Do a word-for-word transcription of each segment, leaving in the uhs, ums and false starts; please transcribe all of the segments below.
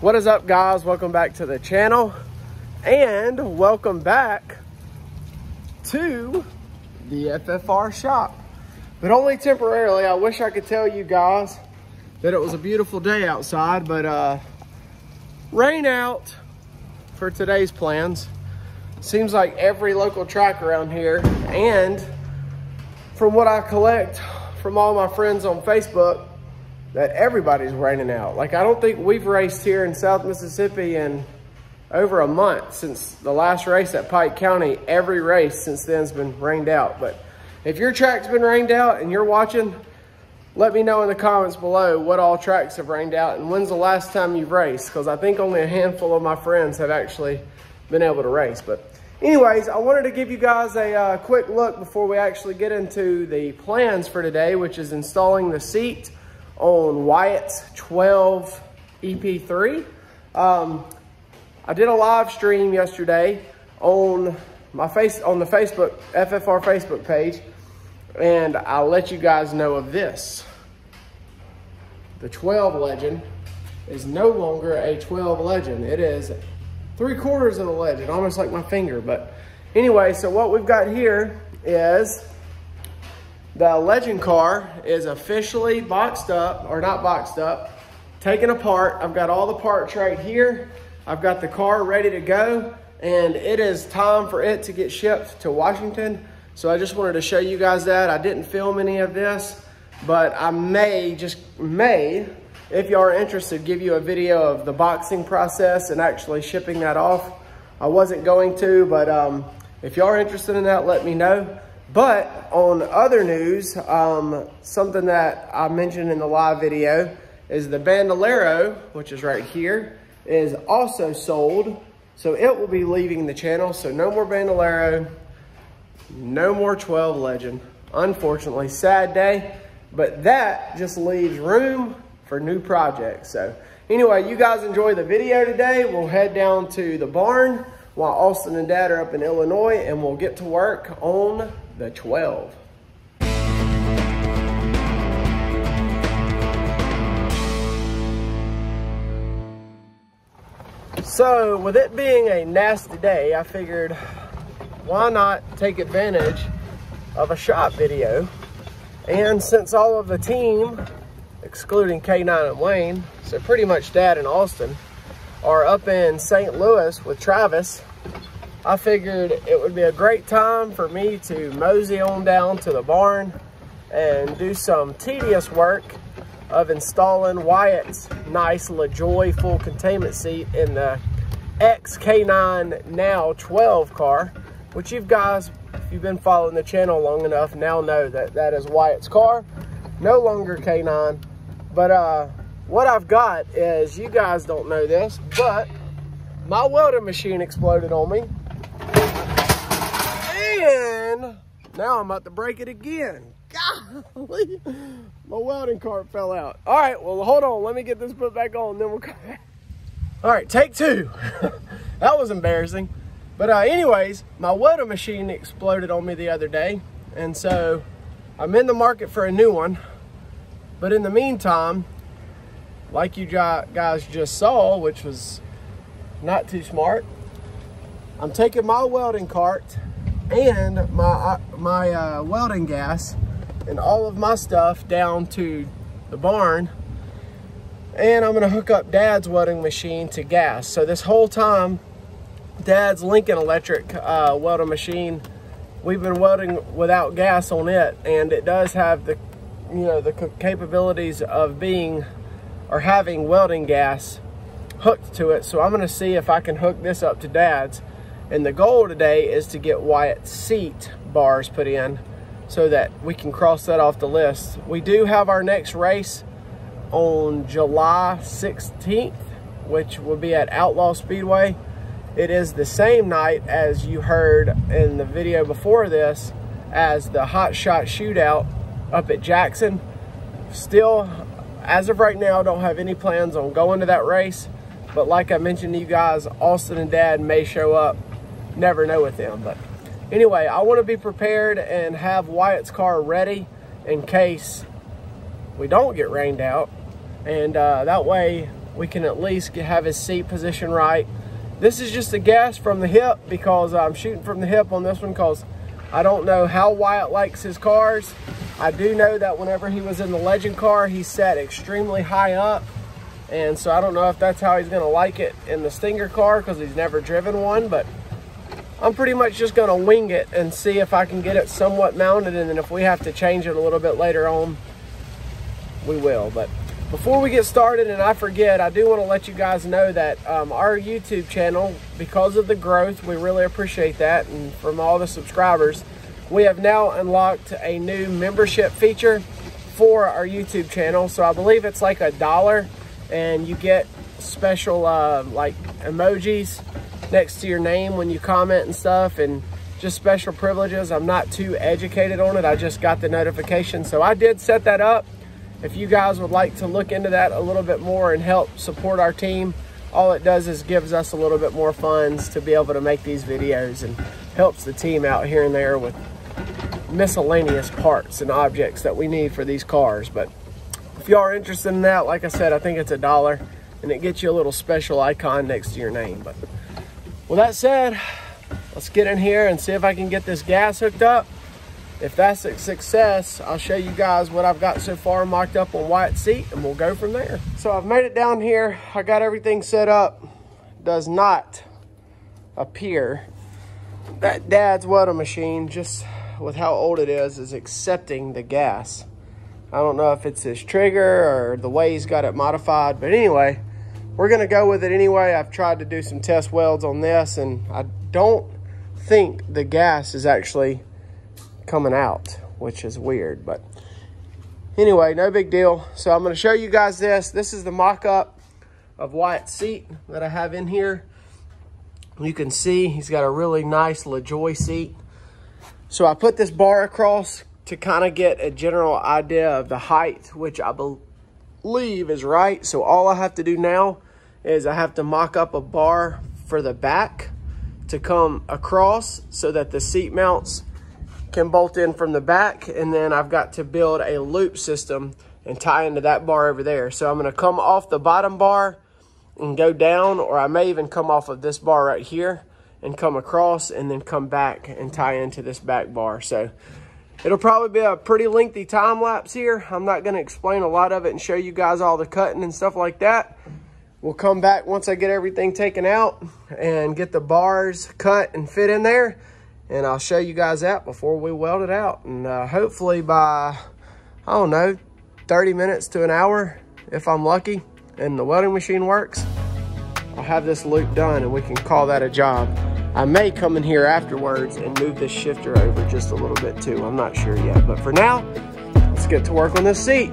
What is up, guys? Welcome back to the channel, and welcome back to the F F R shop, but only temporarily. I wish I could tell you guys that it was a beautiful day outside, but uh rain out for today's plans. Seems like every local track around here, and from what I collect from all my friends on Facebook, that everybody's raining out. Like, I don't think we've raced here in South Mississippi in over a month since the last race at Pike County. Every race since then has been rained out. But if your track's been rained out and you're watching, let me know in the comments below what all tracks have rained out and when's the last time you've raced, because I think only a handful of my friends have actually been able to race. But anyways, I wanted to give you guys a uh, quick look before we actually get into the plans for today, which is installing the seat on Wyatt's twelve E P three. Um, I did a live stream yesterday on my face on the Facebook F F R Facebook page, and I'll let you guys know of this. The twelve legend is no longer a twelve legend. It is three quarters of the legend, almost like my finger. But anyway, so what we've got here is the legend car is officially boxed up, or not boxed up, taken apart. I've got all the parts right here. I've got the car ready to go, and it is time for it to get shipped to Washington. So I just wanted to show you guys that. I didn't film any of this, but I may, just may, if you are interested, give you a video of the boxing process and actually shipping that off. I wasn't going to, but um, if you are interested in that, let me know. But on other news, um, something that I mentioned in the live video is the Bandolero, which is right here, is also sold. So it will be leaving the channel. So no more Bandolero, no more twelve legend. Unfortunately, sad day, but that just leaves room for new projects. So anyway, you guys enjoy the video today. We'll head down to the barn while Austin and Dad are up in Illinois, and we'll get to work on the twelve. So with it being a nasty day, I figured why not take advantage of a shop video. And since all of the team, excluding K nine and Wayne, so pretty much Dad and Austin, are up in Saint Louis with Travis, I figured it would be a great time for me to mosey on down to the barn and do some tedious work of installing Wyatt's nice LaJoie full containment seat in the ex K nine, now twelve car, which you guys, if you've been following the channel long enough, now know that that is Wyatt's car, no longer K nine. But uh, what I've got is, you guys don't know this, but my welding machine exploded on me. And now I'm about to break it again. Golly, my welding cart fell out. All right, well, hold on. Let me get this put back on, then we'll come back. All right, take two. That was embarrassing. But uh, anyways, my welding machine exploded on me the other day, and so I'm in the market for a new one. But in the meantime, like you guys just saw, which was not too smart, I'm taking my welding cart and my my uh, welding gas and all of my stuff down to the barn, and I'm gonna hook up Dad's welding machine to gas. So this whole time, Dad's Lincoln Electric uh, welding machine, we've been welding without gas on it, and it does have the, you know, the capabilities of being, or having welding gas hooked to it. So I'm gonna see if I can hook this up to Dad's. And the goal today is to get Wyatt's seat bars put in so that we can cross that off the list. We do have our next race on July sixteenth, which will be at Outlaw Speedway. It is the same night, as you heard in the video before this, as the Hot Shot Shootout up at Jackson. Still, as of right now, don't have any plans on going to that race. But like I mentioned to you guys, Austin and Dad may show up. Never know with them. But anyway, I want to be prepared and have Wyatt's car ready in case we don't get rained out. And uh, that way we can at least get, have his seat position right. This is just a guess from the hip because I'm shooting from the hip on this one because I don't know how Wyatt likes his cars. I do know that whenever he was in the Legend car, he sat extremely high up. And so I don't know if that's how he's going to like it in the Stinger car because he's never driven one, but I'm pretty much just going to wing it and see if I can get it somewhat mounted, and then if we have to change it a little bit later on, we will. But before we get started, and I forget, I do want to let you guys know that um, our YouTube channel, because of the growth, we really appreciate that, and from all the subscribers, we have now unlocked a new membership feature for our YouTube channel. So I believe it's like a dollar, and you get special uh, like emojis next to your name when you comment and stuff, and just special privileges. I'm not too educated on it. I just got the notification, so I did set that up. If you guys would like to look into that a little bit more and help support our team, all it does is gives us a little bit more funds to be able to make these videos and helps the team out here and there with miscellaneous parts and objects that we need for these cars. But if y'all are interested in that, like I said, I think it's a dollar, and it gets you a little special icon next to your name. But with that said, let's get in here and see if I can get this gas hooked up. If that's a success, I'll show you guys what I've got so far mocked up on Wyatt's seat, and we'll go from there. So I've made it down here. I got everything set up. Does not appear that Dad's water machine, just with how old it is, is accepting the gas. I don't know if it's his trigger or the way he's got it modified, but anyway, we're gonna go with it anyway. I've tried to do some test welds on this, and I don't think the gas is actually coming out, which is weird, but anyway, no big deal. So I'm going to show you guys this. This is the mock-up of Wyatt's seat that I have in here. You can see he's got a really nice LaJoie seat. So I put this bar across to kind of get a general idea of the height, which I believe is right. So all I have to do now is I have to mock up a bar for the back to come across so that the seat mounts can bolt in from the back, and then I've got to build a loop system and tie into that bar over there. So I'm going to come off the bottom bar and go down, or I may even come off of this bar right here and come across and then come back and tie into this back bar. So it'll probably be a pretty lengthy time lapse here. I'm not going to explain a lot of it and show you guys all the cutting and stuff like that. We'll come back once I get everything taken out and get the bars cut and fit in there, and I'll show you guys that before we weld it out. And uh, hopefully by, I don't know, thirty minutes to an hour, if I'm lucky, and the welding machine works, I'll have this loop done and we can call that a job. I may come in here afterwards and move this shifter over just a little bit too. I'm not sure yet, but for now, let's get to work on this seat.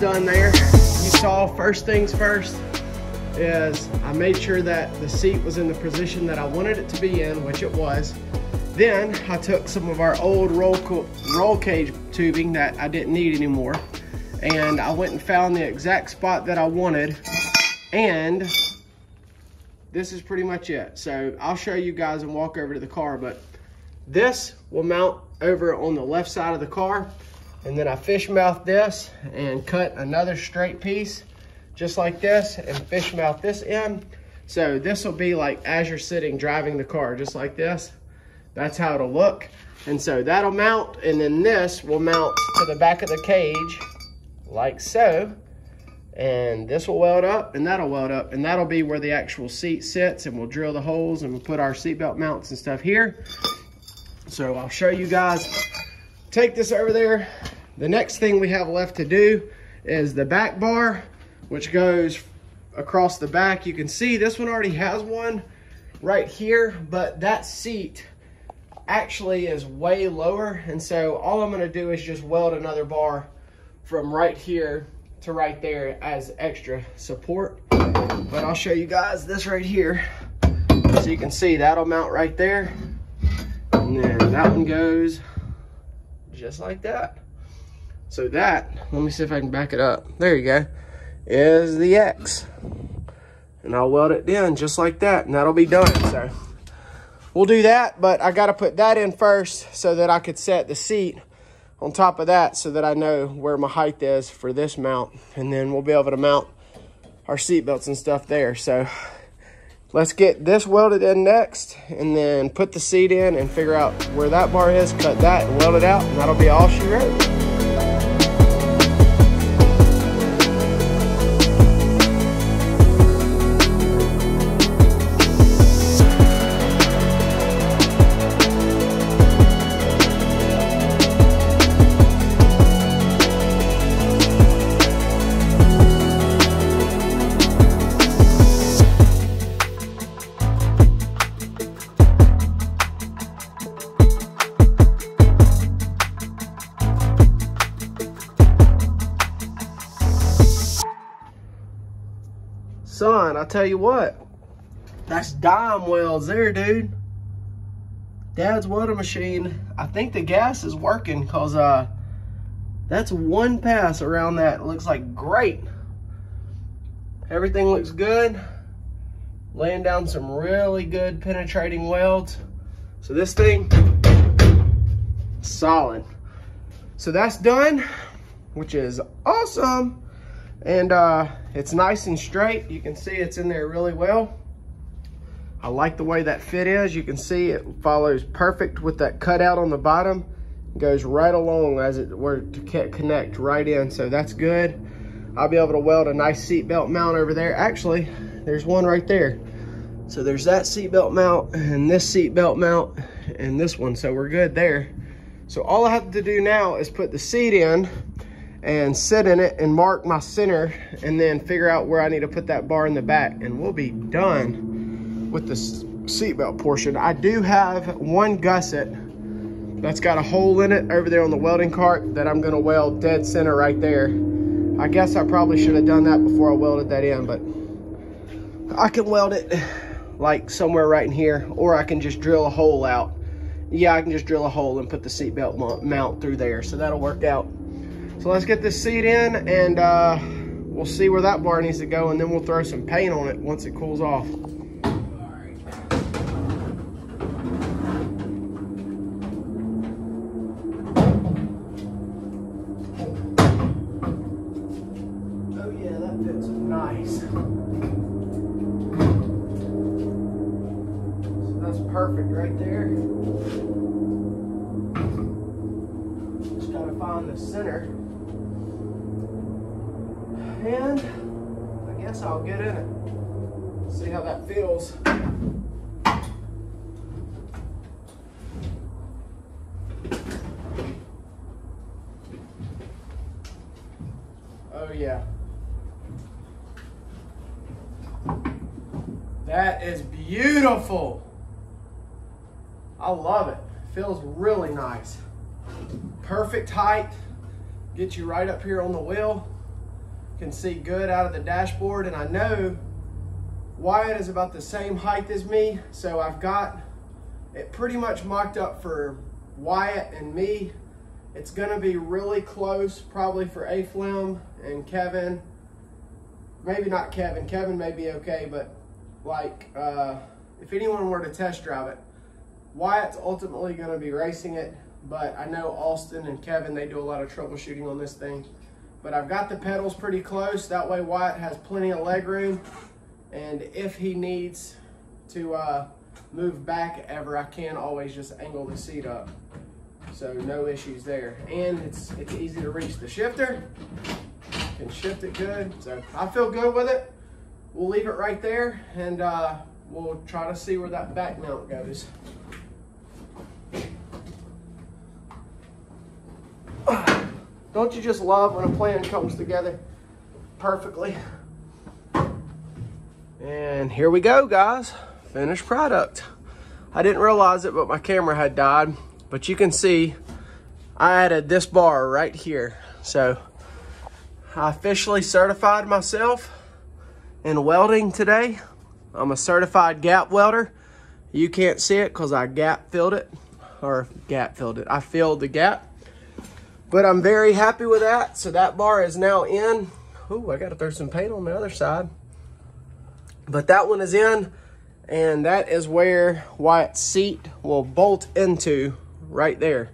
Done there. You saw, first things first is I made sure that the seat was in the position that I wanted it to be in, which it was. Then I took some of our old roll, roll cage tubing that I didn't need anymore, and I went and found the exact spot that I wanted, and this is pretty much it. So I'll show you guys and walk over to the car, but this will mount over on the left side of the car. And then I fish mouth this and cut another straight piece just like this and fish mouth this end. So this will be like as you're sitting driving the car, just like this. That's how it'll look. And so that'll mount, and then this will mount to the back of the cage like so. And this will weld up, and that'll weld up, and that'll be where the actual seat sits, and we'll drill the holes, and we'll put our seatbelt mounts and stuff here. So I'll show you guys. Take this over there. The next thing we have left to do is the back bar, which goes across the back. You can see this one already has one right here, but that seat actually is way lower. And so all I'm gonna do is just weld another bar from right here to right there as extra support. But I'll show you guys this right here. So you can see that'll mount right there. And then that one goes just like that. So that, let me see if I can back it up. There you go, is the X. And I'll weld it in just like that, and that'll be done. So we'll do that, but I gotta put that in first so that I could set the seat on top of that so that I know where my height is for this mount, and then we'll be able to mount our seat belts and stuff there. So let's get this welded in next, and then put the seat in and figure out where that bar is, cut that and weld it out, and that'll be all she wrote. Son, I'll tell you what, that's dime welds there, dude. Dad's welder machine, I think the gas is working, because uh, that's one pass around that. It looks like great. Everything looks good. Laying down some really good penetrating welds. So this thing, solid. So that's done, which is awesome. And uh, it's nice and straight. You can see it's in there really well. I like the way that fit is. You can see it follows perfect with that cutout on the bottom. It goes right along as it were to connect right in, so that's good. I'll be able to weld a nice seat belt mount over there. Actually, there's one right there. So there's that seat belt mount, and this seat belt mount, and this one, so we're good there. So all I have to do now is put the seat in and sit in it and mark my center, and then figure out where I need to put that bar in the back, and we'll be done with the seatbelt portion. I do have one gusset that's got a hole in it over there on the welding cart that I'm gonna weld dead center right there. I guess I probably should have done that before I welded that in, but I can weld it like somewhere right in here, or I can just drill a hole out. Yeah, I can just drill a hole and put the seatbelt mount through there, so that'll work out. So let's get this seat in, and uh, we'll see where that bar needs to go, and then we'll throw some paint on it once it cools off. I'll get in it, see how that feels. Oh yeah, that is beautiful. I love it, feels really nice. Perfect height, get you right up here on the wheel. Can see good out of the dashboard, and I know Wyatt is about the same height as me, so I've got it pretty much mocked up for Wyatt and me. It's gonna be really close probably for A-Flem and Kevin. Maybe not Kevin, Kevin may be okay, but like uh, if anyone were to test drive it, Wyatt's ultimately gonna be racing it, but I know Austin and Kevin, they do a lot of troubleshooting on this thing. But I've got the pedals pretty close. That way Wyatt has plenty of leg room. And if he needs to uh, move back ever, I can always just angle the seat up. So no issues there. And it's, it's easy to reach the shifter. You can shift it good. So I feel good with it. We'll leave it right there, and uh, we'll try to see where that back mount goes. Don't you just love when a plan comes together perfectly? And here we go, guys. Finished product. I didn't realize it, but my camera had died. But you can see I added this bar right here. So I officially certified myself in welding today. I'm a certified gap welder. You can't see it because I gap filled it, or gap filled it. I filled the gap. But I'm very happy with that. So that bar is now in. Ooh, I gotta throw some paint on the other side. But that one is in, and that is where Wyatt's seat will bolt into right there.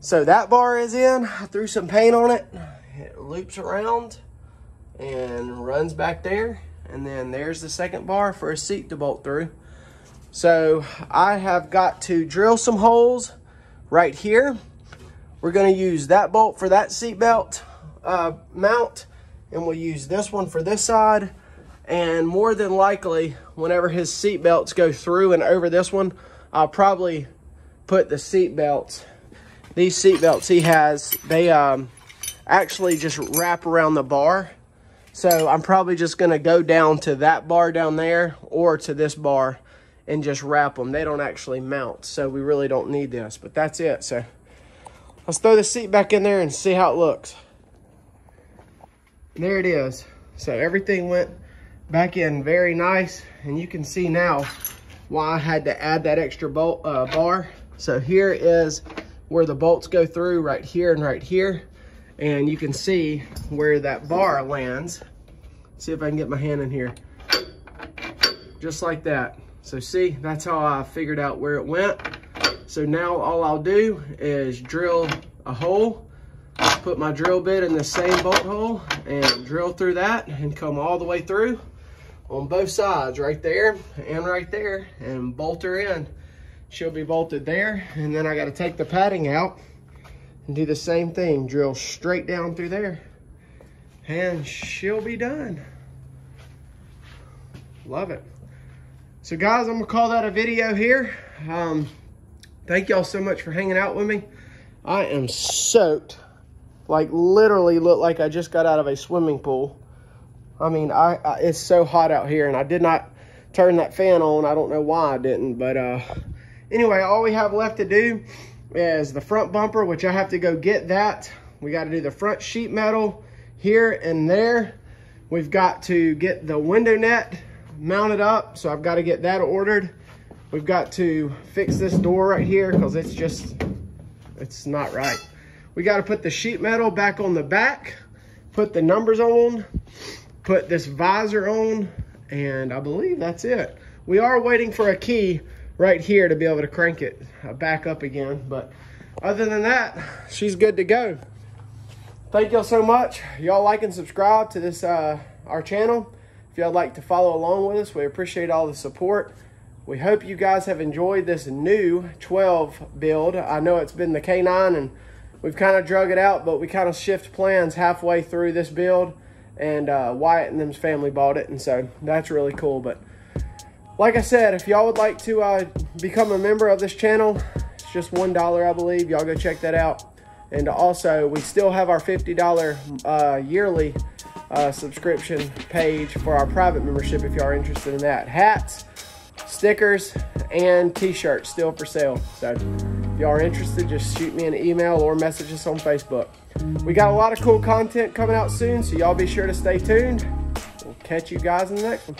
So that bar is in. I threw some paint on it. It loops around and runs back there. And then there's the second bar for a seat to bolt through. So I have got to drill some holes right here. We're going to use that bolt for that seat belt uh, mount, and we'll use this one for this side. And more than likely, whenever his seat belts go through and over this one, I'll probably put the seat belts. These seat belts he has, they um, actually just wrap around the bar. So I'm probably just going to go down to that bar down there or to this bar and just wrap them. They don't actually mount, so we really don't need this, but that's it. So let's throw the seat back in there and see how it looks. There it is. So everything went back in very nice, and you can see now why I had to add that extra bolt uh, bar. So here is where the bolts go through, right here and right here, and you can see where that bar lands. See if I can get my hand in here, just like that. So see, that's how I figured out where it went. So now all I'll do is drill a hole, put my drill bit in the same bolt hole, and drill through that and come all the way through on both sides, right there and right there, and bolt her in. She'll be bolted there, and then I gotta take the padding out and do the same thing. Drill straight down through there, and she'll be done. Love it. So guys, I'm gonna call that a video here. Um, Thank y'all so much for hanging out with me. I am soaked. Like, literally look like I just got out of a swimming pool. I mean, I, I it's so hot out here, and I did not turn that fan on. I don't know why I didn't, but uh, anyway, all we have left to do is the front bumper, which I have to go get that. We got to do the front sheet metal here and there. We've got to get the window net mounted up, so I've got to get that ordered. We've got to fix this door right here because it's just, it's not right. We got to put the sheet metal back on the back, put the numbers on, put this visor on, and I believe that's it. We are waiting for a key right here to be able to crank it back up again. But other than that, she's good to go. Thank y'all so much. Y'all like and subscribe to this, uh, our channel. If y'all like to follow along with us, we appreciate all the support. We hope you guys have enjoyed this new twelve build. I know it's been the K nine, and we've kind of drug it out, but we kind of shift plans halfway through this build, and uh, Wyatt and them's family bought it, and so that's really cool. But like I said, if y'all would like to uh, become a member of this channel, it's just one dollar, I believe. Y'all go check that out. And also, we still have our fifty dollar uh, yearly uh, subscription page for our private membership if y'all are interested in that. Hats, stickers, and t-shirts still for sale. So if y'all are interested, just shoot me an email or message us on Facebook. We got a lot of cool content coming out soon, so y'all be sure to stay tuned. We'll catch you guys in the next one.